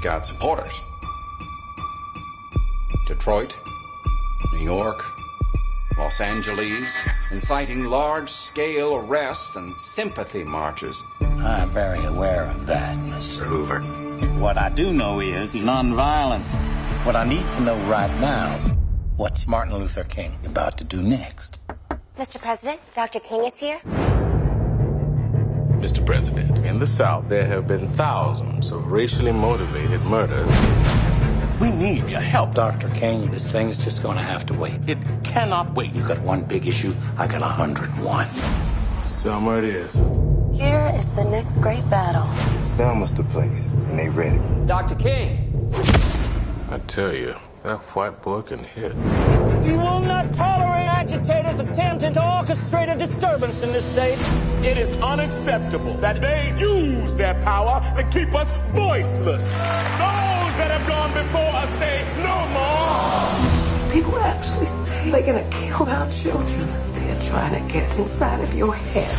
he's got supporters. Detroit, New York, Los Angeles, inciting large-scale arrests and sympathy marches. I'm very aware of that, Mr. Hoover. What I do know is he's nonviolent. What I need to know right now, what's Martin Luther King about to do next? Mr. President, Dr. King is here. Mr. President, in the South, there have been thousands of racially motivated murders. We need your help, Dr. King. This thing's just going to have to wait. It cannot wait. You got one big issue, I got 101. Selma it is. Here is the next great battle. Selma's the place, and they ready. Dr. King! I tell you, that white boy can hit. You will not tolerate agitators attempting to orchestrate a disturbance in this state. It is unacceptable that they use their power to keep us voiceless. Those that have gone before us say no more. People actually say they're going to kill our children. They're trying to get inside of your head.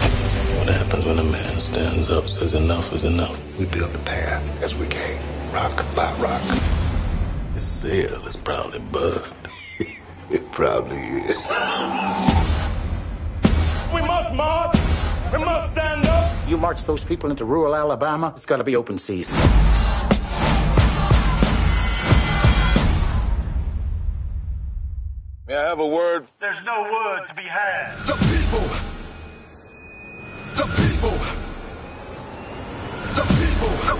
What happens when a man stands up, says enough is enough? We built the path as we came, rock by rock. His cell is probably bugged. It probably is. We must march. We must stand up. You march those people into rural Alabama, it's got to be open season. May I have a word? There's no word to be had. The people. The people. The people. The people.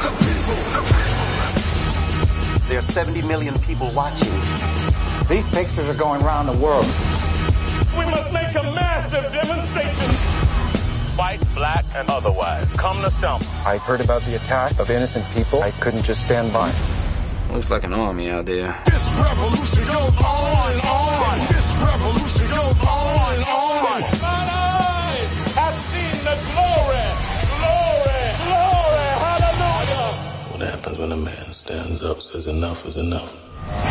The people. The people. There are 70 million people watching. These pictures are going around the world. We must make a massive demonstration. White, black, and otherwise. Come to Selma. I heard about the attack of innocent people. I couldn't just stand by. Looks like an army out there. This revolution goes on and on. This revolution goes on and on. Mine eyes have seen the glory, glory, glory. Hallelujah. What happens when a man stands up, says enough is enough?